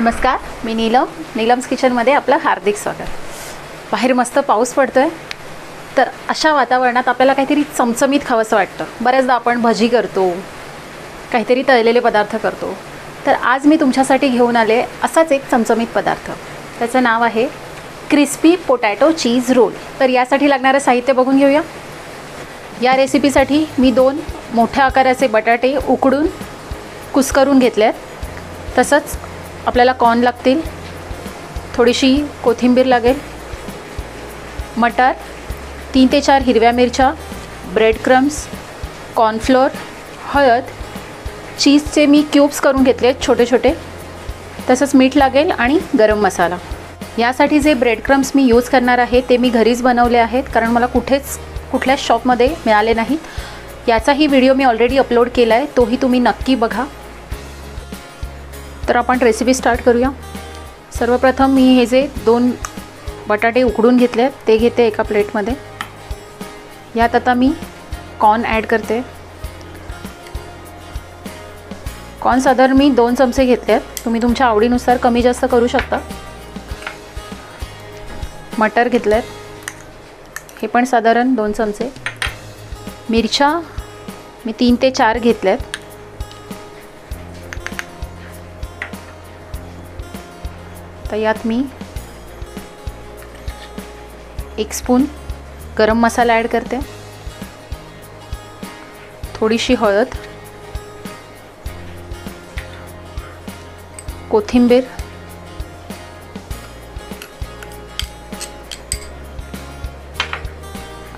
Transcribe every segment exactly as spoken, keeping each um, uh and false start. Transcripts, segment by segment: नमस्कार, मी नीलम. नीलम्स किचनमध्ये आपलं हार्दिक स्वागत. बाहेर मस्त पाऊस पडतो आहे, तर अशा वातावरणात आपल्याला काहीतरी चमचमीत खावंसं वाटतं. बऱ्याचदा आपण भजी करतो, काहीतरी तळलेले पदार्थ करतो. तर आज मी तुमच्यासाठी घेऊन आले असाच एक चमचमीत पदार्थ. त्याचं नाव आहे क्रिस्पी पोटॅटो चीज रोल. तर यासाठी लागणारं साहित्य बघून घेऊया. या रेसिपीसाठी मी दोन मोठ्या आकाराचे बटाटे उकडून कुस्करून घेतले आहेत. तसंच आपल्याला कॉर्न लागतील, थोडीशी कोथिंबीर लागेल, मटार, तीन ते चार हिरव्या मिरच्या, ब्रेड क्रम्स, कॉर्नफ्लोअर, हळद, चीजचे मी क्यूब्स करून घेतले आहेत छोटे छोटे. तसंच मीठ लागेल आणि गरम मसाला. यासाठी जे ब्रेड क्रम्स मी यूज करणार आहे ते मी घरीच बनवले आहेत, कारण मला कुठेच कुठल्याच शॉपमध्ये मिळाले नाहीत. याचाही व्हिडिओ मी ऑलरेडी अपलोड केला आहे, तोही तुम्ही नक्की बघा. तर आपण रेसिपी स्टार्ट करूया. सर्वप्रथम मी हे जे दोन बटाटे उकडून घेतले आहेत ते घेते एका प्लेटमध्ये. यात आता मी कॉर्न ॲड करते. कॉर्न साधारण मी दोन चमचे घेतले आहेत, तुम्ही तुमच्या आवडीनुसार कमी जास्त करू शकता. मटर घेतले आहेत, हे पण साधारण दोन चमचे. मिरच्या मी तीन ते चार घेतल्या आहेत. तर यात मी एक स्पून गरम मसाला ॲड करते, थोडीशी हळद, कोथिंबीर,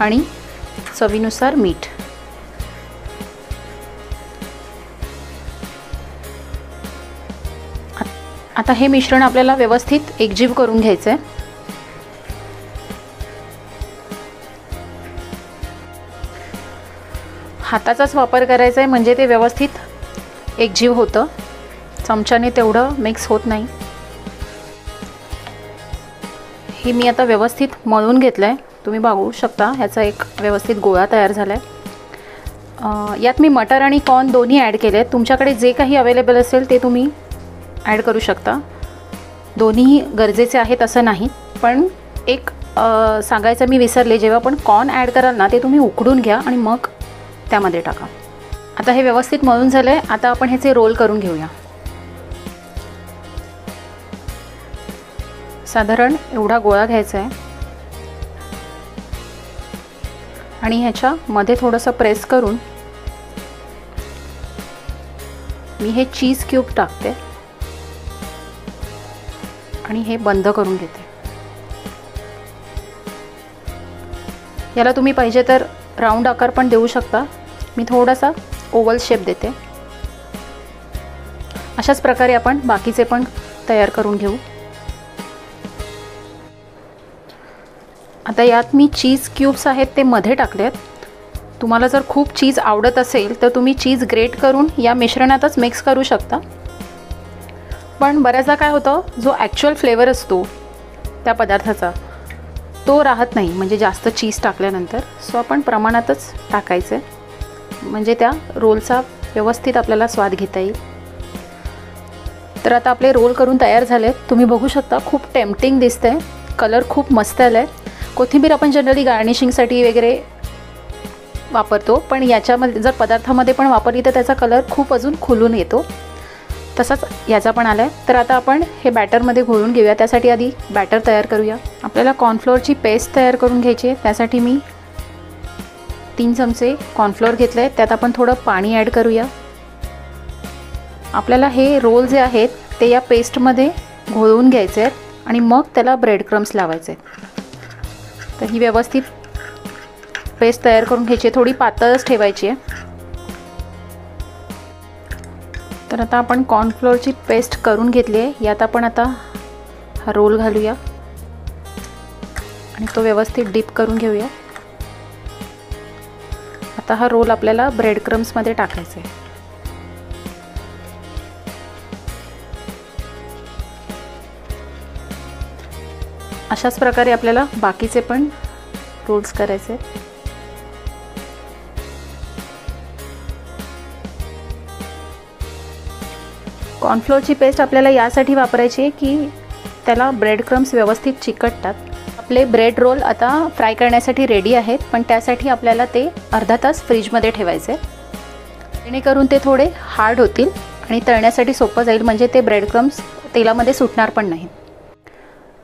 आणि चवीनुसार मीठ. आता हे मिश्रण आपल्याला व्यवस्थित एकजीव करून घ्यायचं आहे. हाताचाच वापर करायचा आहे, म्हणजे ते व्यवस्थित एकजीव होतं. चमच्याने तेवढं मिक्स होत नाही. हे मी आता व्यवस्थित मळून घेतलं आहे, तुम्ही बघू शकता. ह्याचा एक व्यवस्थित गोळा तयार झाला आहे. यात मी मटर आणि कॉर्न दोन्ही ॲड केले आहेत. तुमच्याकडे जे काही अवेलेबल असेल ते तुम्ही ॲड करू शकता. दोन्हीही गरजेचे आहेत असं नाही, पण एक सांगायचं मी विसरले, जेव्हा आपण कॉर्न ॲड कराल ना, ते तुम्ही उकडून घ्या आणि मग त्यामध्ये टाका. आता हे व्यवस्थित मळून झालं आहे. आता आपण ह्याचे रोल करून घेऊया. साधारण एवढा गोळा घ्यायचा आहे आणि ह्याच्या मध्ये थोडंसं प्रेस करून मी हे चीज क्यूब टाकते आणि हे बंद करून घेते. याला तुम्ही पाहिजे तर राऊंड आकार पण देऊ शकता. मी थोडासा ओव्हल शेप देते. अशाच प्रकारे आपण बाकीचे पण तयार करून घेऊ. आता यात मी चीज क्यूब्स आहेत ते मध्ये टाकले आहेत. तुम्हाला जर खूप चीज आवडत असेल तर तुम्ही चीज ग्रेट करून या मिश्रणातच मिक्स करू शकता. पण बऱ्याचदा काय होतं, जो ॲक्च्युअल फ्लेवर असतो त्या पदार्थाचा तो राहत नाही, म्हणजे जास्त चीज टाकल्यानंतर. सो आपण प्रमाणातच टाकायचं आहे, म्हणजे त्या रोलचा व्यवस्थित आपल्याला स्वाद घेता येईल. तर आता आपले रोल करून तयार झाले आहेत. तुम्ही बघू शकता, खूप टेम्प्टिंग दिसतं आहे, कलर खूप मस्त आला आहे. कोथिंबीर आपण जनरली गार्निशिंगसाठी वगैरे वापरतो, पण याच्यामध्ये जर पदार्थामध्ये पण वापरली तर त्याचा कलर खूप अजून खुलून येतो. तसाच याचा पण आला आहे. तर आता आपण हे बॅटरमध्ये घोळून घेऊया. त्यासाठी आधी बॅटर तयार करूया. आपल्याला कॉर्नफ्लोअरची पेस्ट तयार करून घ्यायची आहे. त्यासाठी मी तीन चमचे कॉर्नफ्लोअर घेतले आहेत. त्यात आपण थोडं पाणी ॲड करूया. आपल्याला हे रोल जे आहेत ते या पेस्टमध्ये घोळवून घ्यायचे आहेत आणि मग त्याला ब्रेड क्रम्स लावायचे आहेत. तर ही व्यवस्थित पेस्ट तयार करून घ्यायची आहे, थोडी पातळच ठेवायची आहे. तर आता आपण कॉर्नफ्लोअरची पेस्ट करून घेतली आहे. यात आपण आता हा रोल घालूया आणि तो व्यवस्थित डीप करून घेऊया. आता हा रोल आपल्याला ब्रेड क्रम्समध्ये टाकायचा आहे. अशाच प्रकारे आपल्याला बाकीचे पण रोल्स करायचे. कॉर्नफ्लोअरची पेस्ट आपल्याला यासाठी वापरायची आहे की त्याला ब्रेड क्रम्स व्यवस्थित चिकटतात। आपले ब्रेड रोल आता फ्राय करण्यासाठी रेडी आहेत, पण त्यासाठी आपल्याला ते अर्धा तास फ्रीजमध्ये ठेवायचे आहे, जेणेकरून ते थोडे हार्ड होतील आणि तळण्यासाठी सोपं जाईल, म्हणजे ते ब्रेड क्रम्स तेलामध्ये सुटणार पण नाही।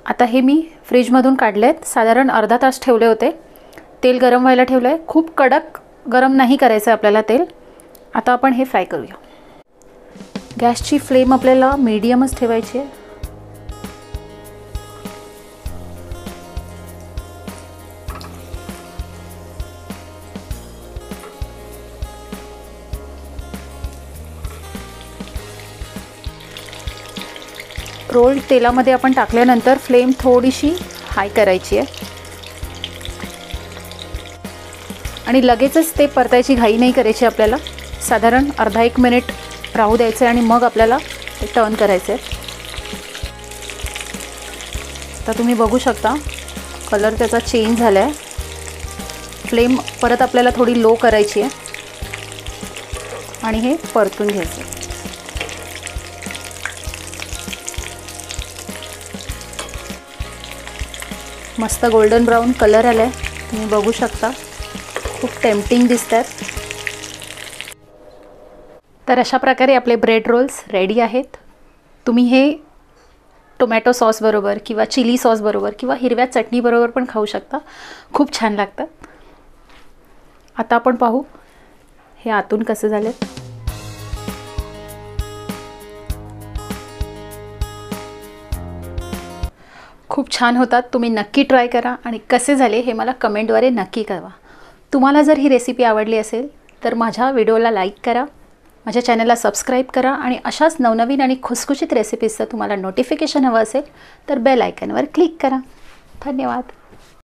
आता हे मी फ्रीजमधून काढले आहेत, साधारण अर्धा तास ठेवले होते। तेल गरम व्हायला ठेवलं आहे, खूप कडक गरम नाही करायचं आपल्याला तेल। आता आपण हे फ्राय करूया। गॅसची फ्लेम आपल्याला मीडियमच ठेवायची आहे। रोल तेलामध्ये आपण टाकल्यानंतर फ्लेम थोडीशी हाय करायची आहे आणि लगेचच ते परतायची घाई नाही करायची आपल्याला, साधारण अर्धा एक मिनिट राहू द्यायचं आहे आणि मग आपल्याला ते टर्न करायचं आहे। तर तुम्ही बघू शकता कलर त्याचा चेंज झाला आहे। फ्लेम परत आपल्याला थोडी लो करायची आहे आणि हे परतून घ्यायचं आहे। मस्त गोल्डन ब्राउन कलर आला आहे, तुम्ही बघू शकता, खूप टेम्पटिंग दिसतात। तर अशा प्रकारे आपले ब्रेड रोल्स रेडी आहेत। तुम्ही हे टोमॅटो सॉस बरोबर किंवा चिली सॉस बरोबर किंवा हिरव्या चटणी बरोबर पण खाऊ शकता, खूप छान लागतात। आता आपण पाहू हे आतून कसे झालेत। खूप छान होतात, तुम्ही नक्की ट्राय करा आणि कसे झाले हे मला कमेंटद्वारे नक्की कळवा। तुम्हाला जर ही रेसिपी आवडली असेल तर माझ्या व्हिडिओला लाईक करा, माझ्या चॅनलला सबस्क्राईब करा आणि अशाच नवनवीन आणि खुसखुशीत रेसिपीजचं तुम्हाला नोटिफिकेशन हवं असेल तर बेल आयकॉनवर क्लिक करा। धन्यवाद।